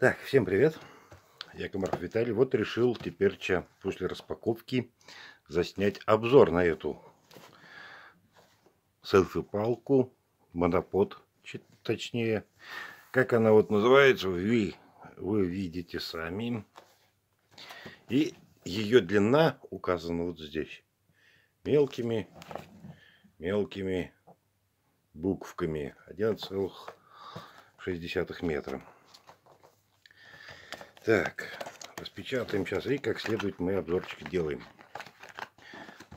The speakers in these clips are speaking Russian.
Так, всем привет, я Комаров Виталий. Вот решил теперь после распаковки заснять обзор на эту селфи-палку, монопод, точнее. Как она вот называется, вы видите сами. И ее длина указана вот здесь мелкими буквками, 11,6 метра. Так, распечатаем сейчас и как следует мы обзорчик делаем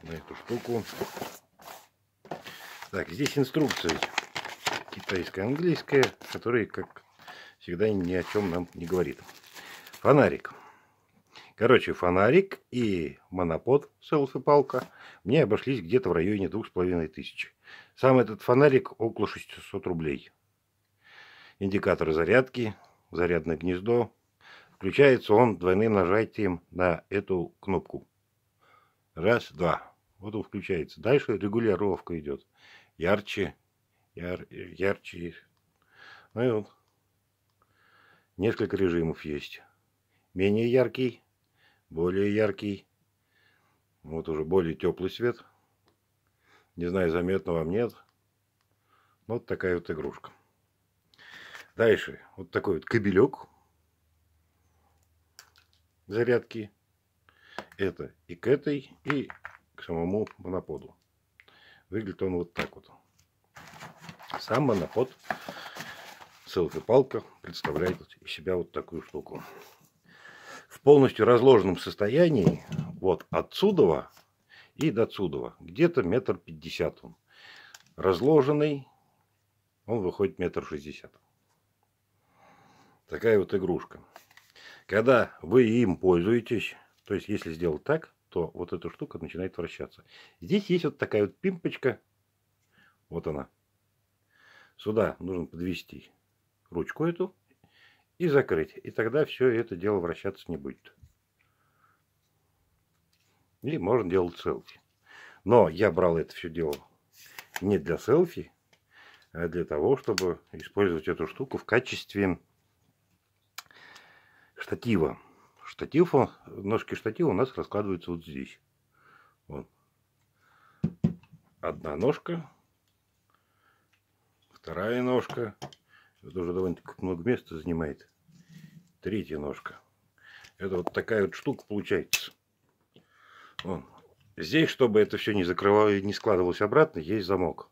на эту штуку. Так, здесь инструкция китайская, английская, которая, как всегда, ни о чем нам не говорит. Фонарик. Короче, фонарик и монопод, селфи-палка, мне обошлись где-то в районе 2500. Сам этот фонарик около 600 рублей. Индикатор зарядки, зарядное гнездо. Включается он двойным нажатием на эту кнопку. Раз, два. Вот он включается. Дальше регулировка идет. Ярче. Ну и вот. Несколько режимов есть. Менее яркий, более яркий. Вот уже более теплый свет. Не знаю, заметно вам нет. Вот такая вот игрушка. Дальше вот такой вот кабелек зарядки. Это и к этой, и к самому моноподу. Выглядит он вот так вот. Сам монопод, селфи-палка, представляет из себя вот такую штуку. В полностью разложенном состоянии, вот отсюда и до отсюда, где-то 1,50 метра он. Разложенный, он выходит 1,60 метра. Такая вот игрушка. Когда вы им пользуетесь, то есть если сделать так, то вот эта штука начинает вращаться. Здесь есть вот такая вот пимпочка. Вот она. Сюда нужно подвести ручку эту и закрыть. И тогда все это дело вращаться не будет. И можно делать селфи. Но я брал это все дело не для селфи, а для того, чтобы использовать эту штуку в качестве штатива. Штатив, ножки штатива у нас раскладываются вот здесь. Вот. Одна ножка. Вторая ножка. Это уже довольно-таки много места занимает. Третья ножка. Это вот такая вот штука получается. Вот. Здесь, чтобы это все не закрывалось, не складывалось обратно, есть замок.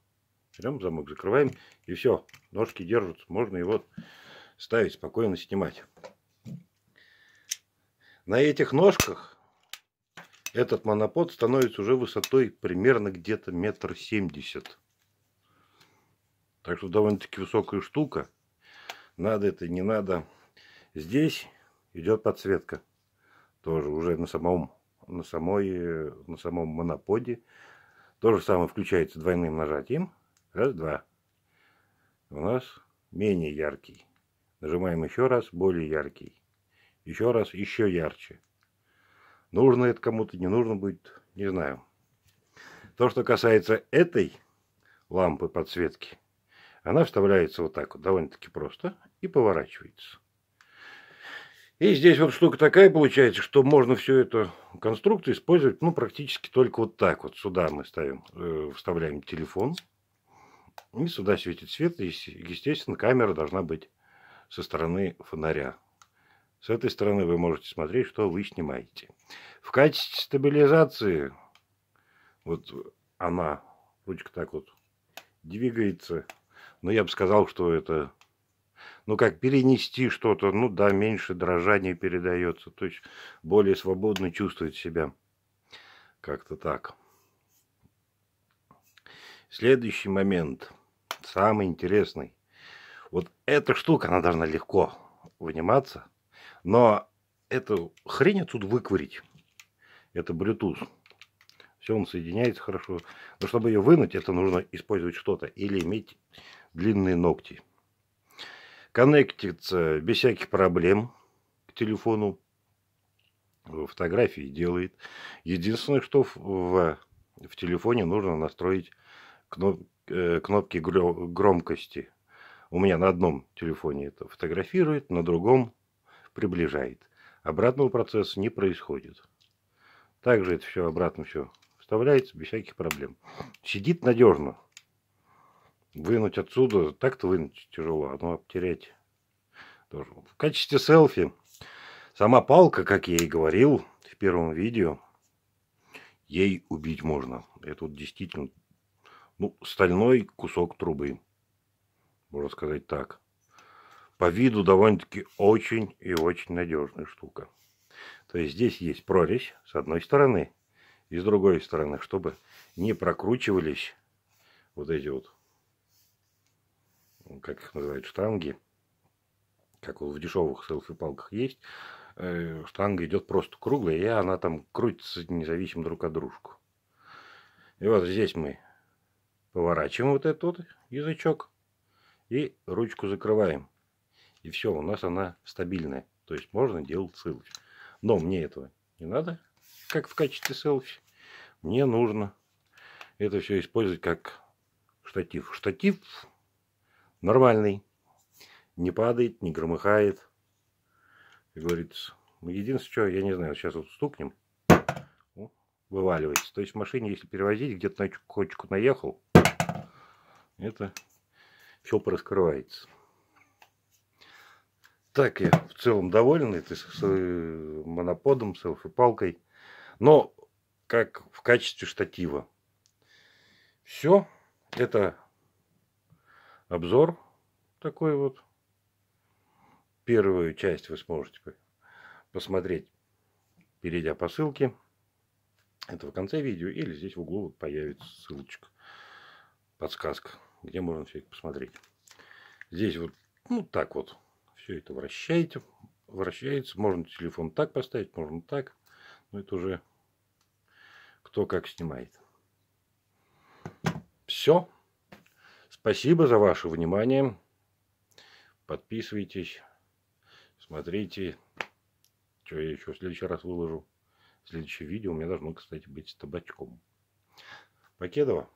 Берем замок, закрываем, и все. Ножки держатся. Можно его ставить, спокойно снимать. На этих ножках этот монопод становится уже высотой примерно где-то 1,70 метра. Так что довольно-таки высокая штука. Надо это, не надо. Здесь идет подсветка. Тоже уже на самом моноподе. То же самое включается двойным нажатием. Раз, два. У нас менее яркий. Нажимаем еще раз, более яркий. Еще раз, еще ярче. Нужно это кому-то, не нужно будет, не знаю. То, что касается этой лампы подсветки, она вставляется вот так вот, довольно-таки просто, и поворачивается. И здесь вот штука такая получается, что можно всю эту конструкцию использовать, ну, практически только вот так вот. Сюда мы ставим, вставляем телефон, и сюда светит свет, и, естественно, камера должна быть со стороны фонаря. С этой стороны вы можете смотреть, что вы снимаете. В качестве стабилизации вот она, ручка так вот двигается. Но я бы сказал, что это, ну как перенести что-то, ну да, меньше дрожания передается. То есть более свободно чувствует себя. Как-то так. Следующий момент. Самый интересный. Вот эта штука, она должна легко выниматься. Но эту хрень отсюда выковырить. Это Bluetooth. Все, он соединяется хорошо. Но чтобы ее вынуть, это нужно использовать что-то. Или иметь длинные ногти. Коннектится без всяких проблем к телефону. Фотографии делает. Единственное, что в телефоне нужно настроить кнопки громкости. У меня на одном телефоне это фотографирует, на другом приближает. Обратного процесса не происходит. Также это все обратно все вставляется без всяких проблем. Сидит надежно. Вынуть отсюда, так-то вынуть тяжело, а ну потерять тоже. В качестве селфи сама палка, как я и говорил в первом видео, ей убить можно. Это вот действительно, ну, стальной кусок трубы. Можно сказать так. По виду довольно-таки очень и очень надежная штука. То есть здесь есть прорезь с одной стороны и с другой стороны, чтобы не прокручивались вот эти вот, как их называют, штанги. Как вот в дешевых селфи-палках есть. Штанга идет просто круглая, и она там крутится независимо друг от дружку. И вот здесь мы поворачиваем вот этот вот язычок и ручку закрываем. И все, у нас она стабильная. То есть можно делать селфи. Но мне этого не надо, как в качестве селфи. Мне нужно это все использовать как штатив. Штатив нормальный. Не падает, не громыхает. Как говорится. Единственное, что, я не знаю, сейчас вот стукнем. Вываливается. То есть в машине, если перевозить, где-то на кочку наехал, это все пораскрывается. Так, я в целом доволен этой с моноподом, селфи-палкой. Но как в качестве штатива. Все. Это обзор такой вот. Первую часть вы сможете посмотреть, перейдя по ссылке. Это в конце видео. Или здесь в углу появится ссылочка. Подсказка, где можно все это посмотреть. Здесь вот, ну так вот. Все это вращается. Можно телефон так поставить, можно так. Но это уже кто как снимает. Все. Спасибо за ваше внимание. Подписывайтесь. Смотрите. Что я еще в следующий раз выложу. Следующее видео у меня должно, кстати, быть с табачком. Покедова.